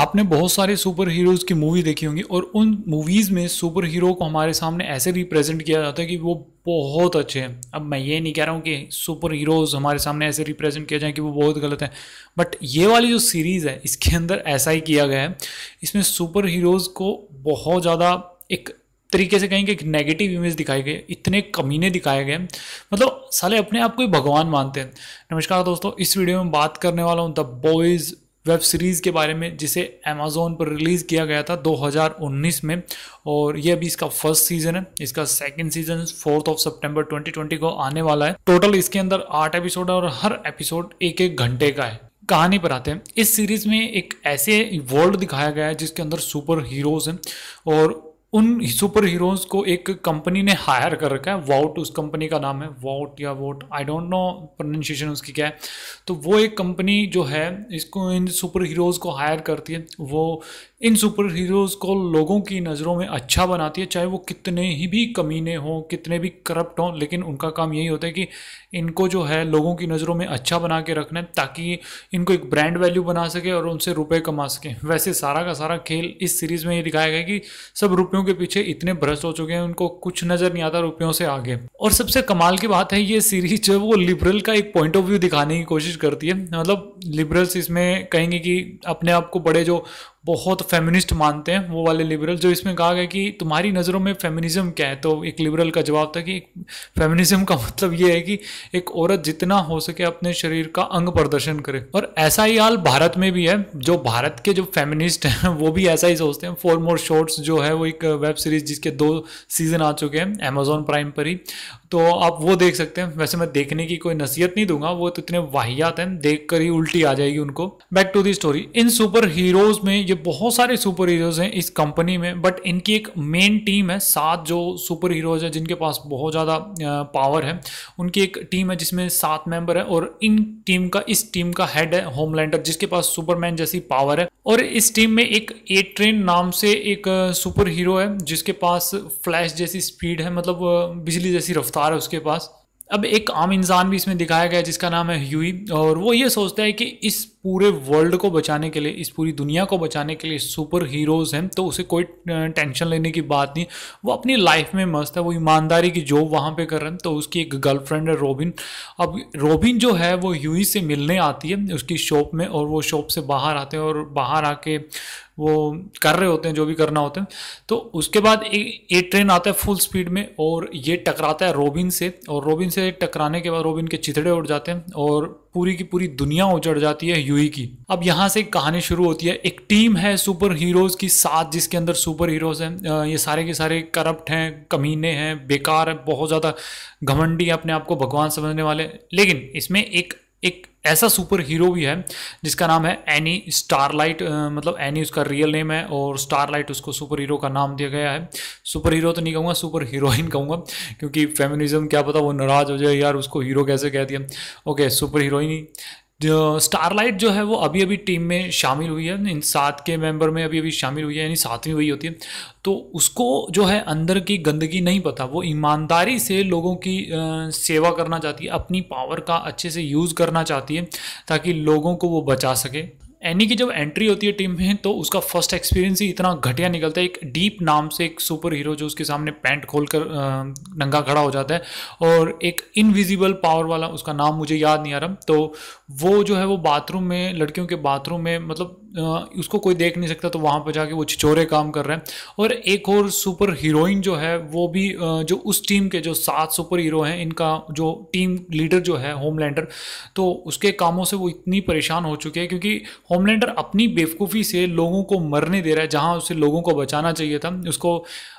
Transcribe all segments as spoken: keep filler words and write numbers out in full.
आपने बहुत सारे सुपर हीरोज़ की मूवी देखी होंगी और उन मूवीज़ में सुपर हीरो को हमारे सामने ऐसे रिप्रेजेंट किया जाता है कि वो बहुत अच्छे हैं। अब मैं ये नहीं कह रहा हूँ कि सुपर हीरोज़ हमारे सामने ऐसे रिप्रेजेंट किया जाए कि वो बहुत गलत हैं, बट ये वाली जो सीरीज़ है इसके अंदर ऐसा ही किया गया है। इसमें सुपर हीरोज़ को बहुत ज़्यादा एक तरीके से कहेंगे एक नेगेटिव इमेज दिखाई गई, इतने कमीने दिखाए गए, मतलब साले अपने आप को ही भगवान मानते हैं। नमस्कार दोस्तों, इस वीडियो में बात करने वाला हूँ द बॉयज़ वेब सीरीज़ के बारे में जिसे अमेज़ॉन पर रिलीज़ किया गया था दो हज़ार उन्नीस में और ये अभी इसका फर्स्ट सीज़न है। इसका सेकंड सीज़न फोर्थ ऑफ सितंबर ट्वेंटी ट्वेंटी को आने वाला है। टोटल इसके अंदर आठ एपिसोड है और हर एपिसोड एक एक घंटे का है। कहानी पर आते हैं। इस सीरीज़ में एक ऐसे वर्ल्ड दिखाया गया है जिसके अंदर सुपर हीरोज़ हैं और उन सुपर हीरोज़ को एक कंपनी ने हायर कर रखा है। वाउट उस कंपनी का नाम है, वाउट या vote, I don't know pronunciation उसकी क्या है। तो वो एक कंपनी जो है इसको इन सुपर हीरोज़ को हायर करती है। वो इन सुपर हीरोज़ को लोगों की नज़रों में अच्छा बनाती है, चाहे वो कितने ही भी कमीने हों, कितने भी करप्ट हों, लेकिन उनका काम यही होता है कि इनको जो है लोगों की नज़रों में अच्छा बना के रखना है ताकि इनको एक ब्रांड वैल्यू बना सके और उनसे रुपए कमा सकें। वैसे सारा का सारा खेल इस सीरीज़ में ये दिखाया गया कि सब रुपयों के पीछे इतने भ्रष्ट हो चुके हैं, उनको कुछ नज़र नहीं आता रुपयों से आगे। और सबसे कमाल की बात है, ये सीरीज़ जो है वो लिबरल का एक पॉइंट ऑफ व्यू दिखाने की कोशिश करती है। मतलब लिबरल्स इसमें कहेंगे कि अपने आप को बड़े जो बहुत फेमिनिस्ट मानते हैं वो वाले लिबरल, जो इसमें कहा गया कि तुम्हारी नज़रों में फेमिनिज्म क्या है, तो एक लिबरल का जवाब था कि फेमिनिज्म का मतलब ये है कि एक औरत जितना हो सके अपने शरीर का अंग प्रदर्शन करे। और ऐसा ही हाल भारत में भी है। जो भारत के जो फेमिनिस्ट हैं वो भी ऐसा ही सोचते हैं। फोर मोर शॉट्स जो है वो एक वेब सीरीज़ जिसके दो सीज़न आ चुके हैं अमेज़ॉन प्राइम पर ही, तो आप वो देख सकते हैं। वैसे मैं देखने की कोई नसीहत नहीं दूंगा, वो तो इतने वाहियात हैं देख कर ही उल्टी आ जाएगी उनको। Back to the story. इन सुपर हीरोज़ में ये बहुत सारे सुपर हीरोज़ हैं इस कंपनी में, बट इनकी एक मेन टीम है। सात जो सुपर हीरोज़ हैं जिनके पास बहुत ज़्यादा पावर है, उनकी एक टीम है जिसमें सात मेंबर है और इन टीम का इस टीम का हेड है होमलैंडर जिसके पास सुपरमैन जैसी पावर है। और इस टीम में एक ए ट्रेन नाम से एक सुपर हीरो है जिसके पास फ्लैश जैसी स्पीड है, मतलब बिजली जैसी रफ्तार है उसके पास। अब एक आम इंसान भी इसमें दिखाया गया है जिसका नाम है ह्यूई, और वो ये सोचता है कि इस पूरे वर्ल्ड को बचाने के लिए, इस पूरी दुनिया को बचाने के लिए सुपर हीरोज़ हैं, तो उसे कोई टेंशन लेने की बात नहीं। वो अपनी लाइफ में मस्त है, वो ईमानदारी की जॉब वहाँ पे कर रहे हैं। तो उसकी एक गर्लफ्रेंड है रोबिन। अब रोबिन जो है वो ह्यूई से मिलने आती है उसकी शॉप में और वो शॉप से बाहर आते हैं और बाहर आके वो कर रहे होते हैं जो भी करना होता है। तो उसके बाद एक ट्रेन आता है फुल स्पीड में और ये टकराता है रोबिन से, और रोबिन से टकराने के बाद रोबिन के चिथड़े उड़ जाते हैं और पूरी की पूरी दुनिया उजड़ जाती है ह्यूई की। अब यहाँ से कहानी शुरू होती है। एक टीम है सुपर हीरोज़ की साथ जिसके अंदर सुपर हीरोज़ हैं। ये सारे के सारे करप्ट हैं, कमीने हैं, बेकार हैं, बहुत ज़्यादा घमंडी हैं, अपने आप को भगवान समझने वाले। लेकिन इसमें एक एक ऐसा सुपर हीरो भी है जिसका नाम है एनी स्टारलाइट, मतलब एनी उसका रियल नेम है और स्टारलाइट उसको सुपर हीरो का नाम दिया गया है। सुपर हीरो तो नहीं कहूँगा, सुपर हीरोइन कहूँगा, क्योंकि फेमिनिज्म क्या पता वो नाराज़ हो जाए, यार उसको हीरो कैसे कह दिया। ओके, सुपर हीरोइन जो स्टारलाइट जो है वो अभी अभी टीम में शामिल हुई है, इन सात के मेंबर में अभी अभी शामिल हुई है, यानी सातवीं वही होती है। तो उसको जो है अंदर की गंदगी नहीं पता, वो ईमानदारी से लोगों की सेवा करना चाहती है, अपनी पावर का अच्छे से यूज़ करना चाहती है ताकि लोगों को वो बचा सके। एनी की जब एंट्री होती है टीम में तो उसका फर्स्ट एक्सपीरियंस ही इतना घटिया निकलता है। एक डीप नाम से एक सुपर हीरो जो उसके सामने पैंट खोलकर नंगा खड़ा हो जाता है और एक इनविजिबल पावर वाला, उसका नाम मुझे याद नहीं आ रहा, तो वो जो है वो बाथरूम में, लड़कियों के बाथरूम में, मतलब उसको कोई देख नहीं सकता, तो वहाँ पर जाके वो छिछोरे काम कर रहे हैं। और एक और सुपर हीरोइन जो है वो भी, जो उस टीम के जो सात सुपर हीरो हैं इनका जो टीम लीडर जो है होमलैंडर, तो उसके कामों से वो इतनी परेशान हो चुकी है क्योंकि होमलैंडर अपनी बेवकूफ़ी से लोगों को मरने दे रहा है जहाँ उसे लोगों को बचाना चाहिए था। उसको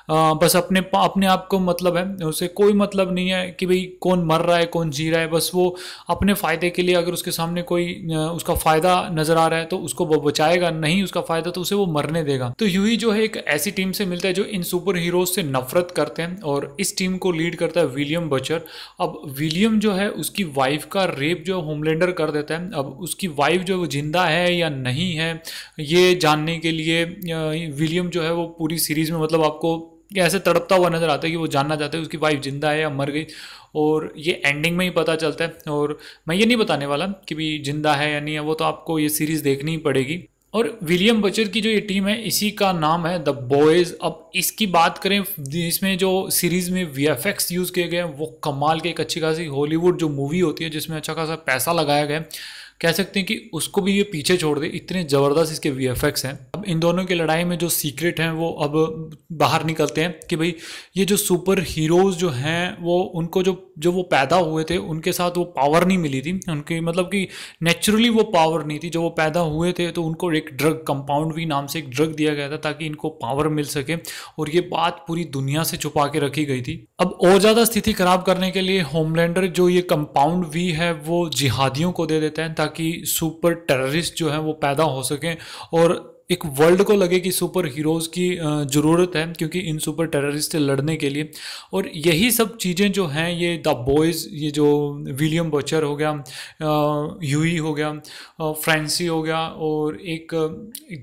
आ, बस अपने अपने आप को मतलब है, उसे कोई मतलब नहीं है कि भाई कौन मर रहा है कौन जी रहा है, बस वो अपने फ़ायदे के लिए, अगर उसके सामने कोई उसका फ़ायदा नज़र आ रहा है तो उसको वो बचाएगा, नहीं उसका फ़ायदा तो उसे वो मरने देगा। तो ह्यूई जो है एक ऐसी टीम से मिलता है जो इन सुपर हीरोज से नफरत करते हैं और इस टीम को लीड करता है विलियम बचर। अब विलियम जो है उसकी वाइफ का रेप जो होमलैंडर कर देता है। अब उसकी वाइफ जो वो जिंदा है या नहीं है ये जानने के लिए विलियम जो है वो पूरी सीरीज़ में, मतलब आपको ऐसे तड़पता हुआ नज़र आता है कि वो जानना चाहता है उसकी वाइफ जिंदा है या मर गई, और ये एंडिंग में ही पता चलता है। और मैं ये नहीं बताने वाला कि भी जिंदा है या नहीं है, वो तो आपको ये सीरीज़ देखनी ही पड़ेगी। और विलियम बचर की जो ये टीम है इसी का नाम है द बॉयज़। अब इसकी बात करें, इसमें जो सीरीज़ में वीएफएक्स यूज़ किए गए हैं वो कमाल के, एक अच्छी खासी हॉलीवुड जो मूवी होती है जिसमें अच्छा खासा पैसा लगाया गया है, कह सकते हैं कि उसको भी ये पीछे छोड़ दे, इतने ज़बरदस्त इसके वीएफएक्स हैं। अब इन दोनों की लड़ाई में जो सीक्रेट हैं वो अब बाहर निकलते हैं कि भाई ये जो सुपर हीरोज़ जो हैं वो उनको जो जो वो पैदा हुए थे उनके साथ वो पावर नहीं मिली थी, उनकी मतलब कि नेचुरली वो पावर नहीं थी। जब वो पैदा हुए थे तो उनको एक ड्रग, कंपाउंड वी नाम से एक ड्रग दिया गया था ताकि इनको पावर मिल सके, और ये बात पूरी दुनिया से छुपा के रखी गई थी। अब और ज़्यादा स्थिति ख़राब करने के लिए होमलैंडर जो ये कंपाउंड वी है वो जिहादियों को दे देता है ताकि सुपर टेररिस्ट जो हैं वो पैदा हो सकें और एक वर्ल्ड को लगे कि सुपर हीरोज़ की ज़रूरत है क्योंकि इन सुपर टेररिस्ट से लड़ने के लिए। और यही सब चीज़ें जो हैं ये द बॉयज़, ये जो विलियम बचर हो गया, यूई हो गया, फ्रेंसी हो गया, और एक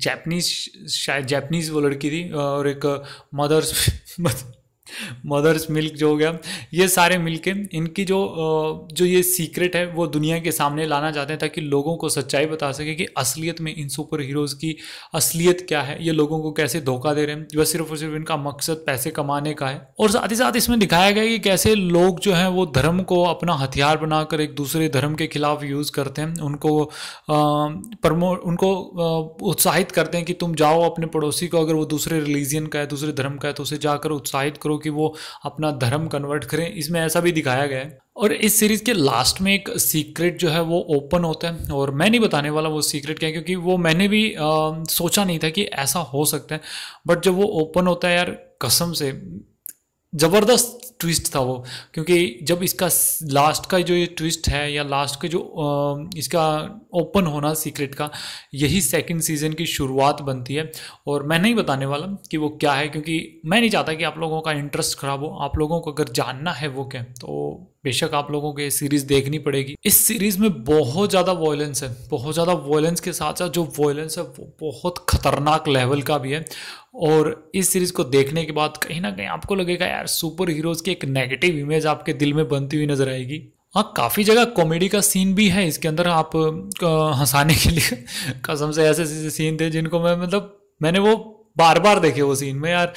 जैपनीज़, शायद जैपनीज़ वो लड़की थी, और एक मदर्स मदर्स मिल्क जो हो गया, ये सारे मिलके इनकी जो जो ये सीक्रेट है वो दुनिया के सामने लाना चाहते हैं ताकि लोगों को सच्चाई बता सके कि असलियत में इन सुपर हीरोज़ की असलियत क्या है, ये लोगों को कैसे धोखा दे रहे हैं, बस सिर्फ और सिर्फ इनका मकसद पैसे कमाने का है। और साथ ही साथ इसमें दिखाया गया कि कैसे लोग जो हैं वो धर्म को अपना हथियार बनाकर एक दूसरे धर्म के खिलाफ यूज़ करते हैं, उनको प्रमो उनको उत्साहित करते हैं कि तुम जाओ अपने पड़ोसी को, अगर वो दूसरे रिलीजन का है, दूसरे धर्म का है, तो उसे जाकर उत्साहित करो कि वो अपना धर्म कन्वर्ट करें। इसमें ऐसा भी दिखाया गया है। और इस सीरीज़ के लास्ट में एक सीक्रेट जो है वो ओपन होता है, और मैं नहीं बताने वाला वो सीक्रेट क्या है क्योंकि वो मैंने भी आ, सोचा नहीं था कि ऐसा हो सकता है, बट जब वो ओपन होता है यार कसम से ज़बरदस्त ट्विस्ट था वो, क्योंकि जब इसका लास्ट का जो ये ट्विस्ट है या लास्ट के जो इसका ओपन होना सीक्रेट का, यही सेकंड सीज़न की शुरुआत बनती है। और मैं नहीं बताने वाला कि वो क्या है क्योंकि मैं नहीं चाहता कि आप लोगों का इंटरेस्ट खराब हो। आप लोगों को अगर जानना है वो क्या, तो बेशक आप लोगों को ये सीरीज़ देखनी पड़ेगी। इस सीरीज़ में बहुत ज़्यादा वॉयलेंस है, बहुत ज़्यादा वॉयलेंस के साथ साथ जो वॉयलेंस है वो बहुत ख़तरनाक लेवल का भी है। और इस सीरीज़ को देखने के बाद कहीं ना कहीं आपको लगेगा यार सुपर हीरोज़ की एक नेगेटिव इमेज आपके दिल में बनती हुई नज़र आएगी। हाँ, काफ़ी जगह कॉमेडी का सीन भी है इसके अंदर, आप हंसाने के लिए कसम से ऐसे ऐसे सीन थे जिनको मैं मतलब मैंने वो बार बार देखे वो सीन में, यार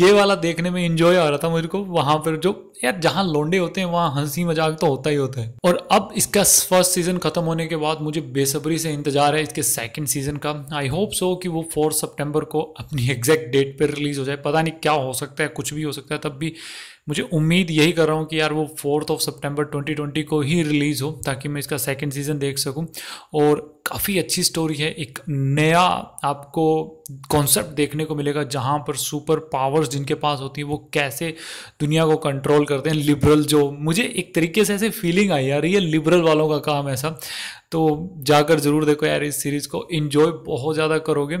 ये वाला देखने में इंजॉय आ रहा था मुझको। वहाँ पर जो यार जहाँ लोंडे होते हैं वहाँ हंसी मजाक तो होता ही होता है। और अब इसका फर्स्ट सीज़न ख़त्म होने के बाद मुझे बेसब्री से इंतज़ार है इसके सेकंड सीज़न का। आई होप सो कि वो फोर्थ सितंबर को अपनी एग्जैक्ट डेट पर रिलीज़ हो जाए। पता नहीं क्या हो सकता है, कुछ भी हो सकता है, तब भी मुझे उम्मीद यही कर रहा हूँ कि यार वो फोर्थ ऑफ सितंबर ट्वेंटी ट्वेंटी को ही रिलीज़ हो ताकि मैं इसका सेकंड सीज़न देख सकूँ। और काफ़ी अच्छी स्टोरी है, एक नया आपको कॉन्सेप्ट देखने को मिलेगा जहाँ पर सुपर पावर्स जिनके पास होती है वो कैसे दुनिया को कंट्रोल करते हैं। लिबरल जो मुझे एक तरीके से ऐसे फीलिंग आई यार, ये लिबरल वालों का काम ऐसा। तो जाकर ज़रूर देखो यार इस सीरीज़ को, इन्जॉय बहुत ज़्यादा करोगे।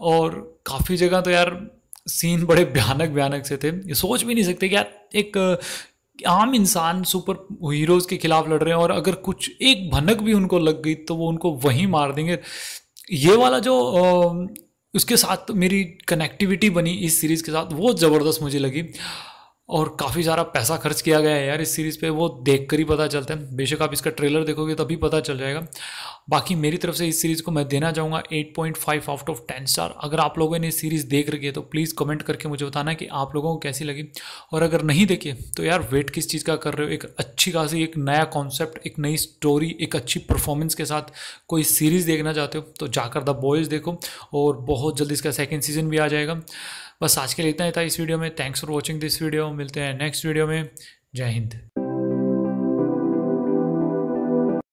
और काफ़ी जगह तो यार सीन बड़े भयानक भयानक से थे, ये सोच भी नहीं सकते कि यार एक आम इंसान सुपर हीरोज़ के खिलाफ लड़ रहे हैं और अगर कुछ एक भनक भी उनको लग गई तो वो उनको वहीं मार देंगे। ये वाला जो उसके साथ मेरी कनेक्टिविटी बनी इस सीरीज़ के साथ वो ज़बरदस्त मुझे लगी। और काफ़ी सारा पैसा खर्च किया गया है यार इस सीरीज़ पे, वो देखकर ही पता चलता है। बेशक आप इसका ट्रेलर देखोगे तभी पता चल जाएगा। बाकी मेरी तरफ से इस सीरीज़ को मैं देना चाहूँगा eight point five out of ten star. अगर आप लोगों ने सीरीज़ देख रखी है तो प्लीज़ कमेंट करके मुझे बताना कि आप लोगों को कैसी लगी। और अगर नहीं देखिए तो यार वेट किस चीज़ का कर रहे हो, एक अच्छी खासी एक नया कॉन्सेप्ट, एक नई स्टोरी, एक अच्छी परफॉर्मेंस के साथ कोई सीरीज़ देखना चाहते हो तो जाकर द बॉयज़ देखो। और बहुत जल्द इसका सेकेंड सीज़न भी आ जाएगा। बस आज के लिए इतना ही था इस वीडियो में। Thanks for watching this video. मिलते हैं नेक्स्ट वीडियो में। जय हिंद।